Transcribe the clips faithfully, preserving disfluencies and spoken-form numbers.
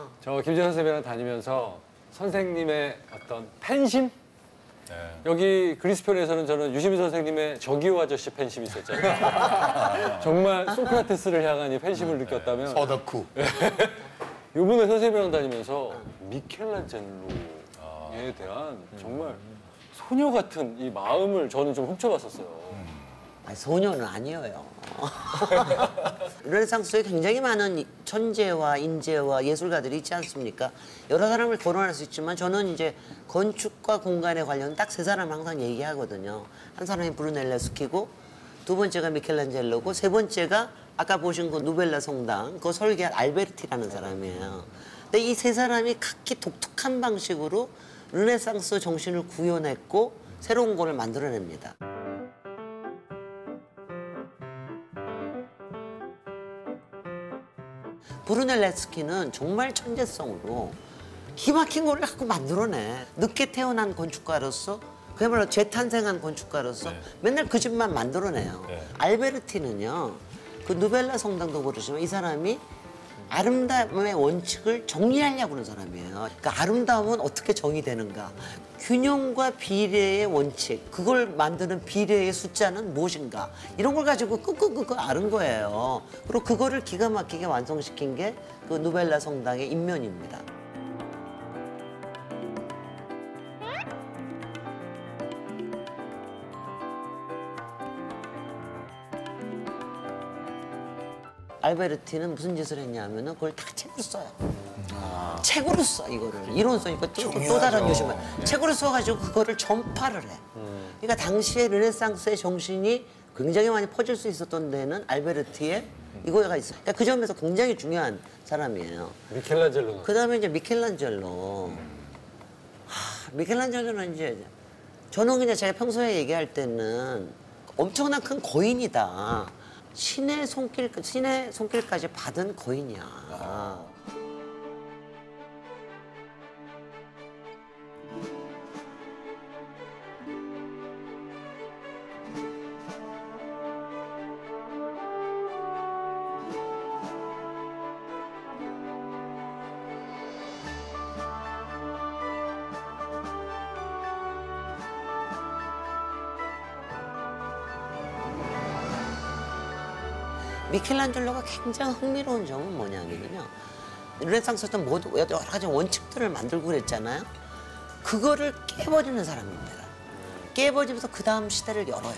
어. 저 김재 선생님이랑 다니면서 선생님의 어떤 팬심? 네. 여기 그리스편에서는 저는 유시민 선생님의 저기요 아저씨 팬심이 있었잖아요. 정말 소크라테스를 향한 이 팬심을 느꼈다면 네. 서덕후. 이분은 선생님이랑 다니면서 미켈란젤로에 대한 정말 소녀 같은 이 마음을 저는 좀 훔쳐봤었어요. 아니, 소녀는 아니에요. 르네상스에 굉장히 많은 천재와 인재와 예술가들이 있지 않습니까? 여러 사람을 거론할 수 있지만 저는 이제 건축과 공간에 관련된 딱 세 사람 항상 얘기하거든요. 한 사람이 브루넬레스키고, 두 번째가 미켈란젤로고, 세 번째가 아까 보신 그 누벨라 성당 그 설계한 알베르티라는 사람이에요. 근데 이 세 사람이 각기 독특한 방식으로 르네상스 정신을 구현했고 새로운 거를 만들어냅니다. 브루넬레스키는 정말 천재성으로 기막힌 거를 자꾸 만들어내. 늦게 태어난 건축가로서 그야말로 재탄생한 건축가로서 네. 맨날 그 집만 만들어내요. 네. 알베르티는요. 그 누벨라 성당도 그러지만 이 사람이 아름다움의 원칙을 정리하려고 하는 사람이에요. 그러니까 아름다움은 어떻게 정의되는가. 균형과 비례의 원칙, 그걸 만드는 비례의 숫자는 무엇인가. 이런 걸 가지고 끄끄끄끄 아는 거예요. 그리고 그거를 기가 막히게 완성시킨 게 그 누벨라 성당의 인면입니다. 알베르티는 무슨 짓을 했냐면은 그걸 다 책으로 써요. 아. 책으로 써 이거를 이론 써니까 또, 또 다른 요즘은 네. 책으로 써가지고 그거를 전파를 해. 음. 그러니까 당시에 르네상스의 정신이 굉장히 많이 퍼질 수 있었던 데는 알베르티의 이거가 있어. 그러니까 그 점에서 굉장히 중요한 사람이에요. 미켈란젤로. 그다음에 이제 미켈란젤로. 음. 하, 미켈란젤로는 이제 저는 그냥 제가 평소에 얘기할 때는 엄청난 큰 거인이다. 음. 신의 손길, 신의 손길까지 받은 거인이야. 아. 미켈란젤로가 굉장히 흥미로운 점은 뭐냐면요. 르네상스에서 모두 여러 가지 원칙들을 만들고 그랬잖아요. 그거를 깨버리는 사람입니다. 깨버리면서 그 다음 시대를 열어요.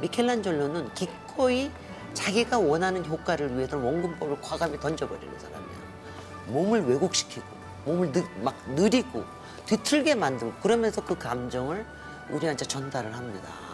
미켈란젤로는 기꺼이 자기가 원하는 효과를 위해서 원근법을 과감히 던져버리는 사람이에요. 몸을 왜곡시키고, 몸을 느, 막 느리고, 뒤틀게 만들고, 그러면서 그 감정을 우리한테 전달을 합니다.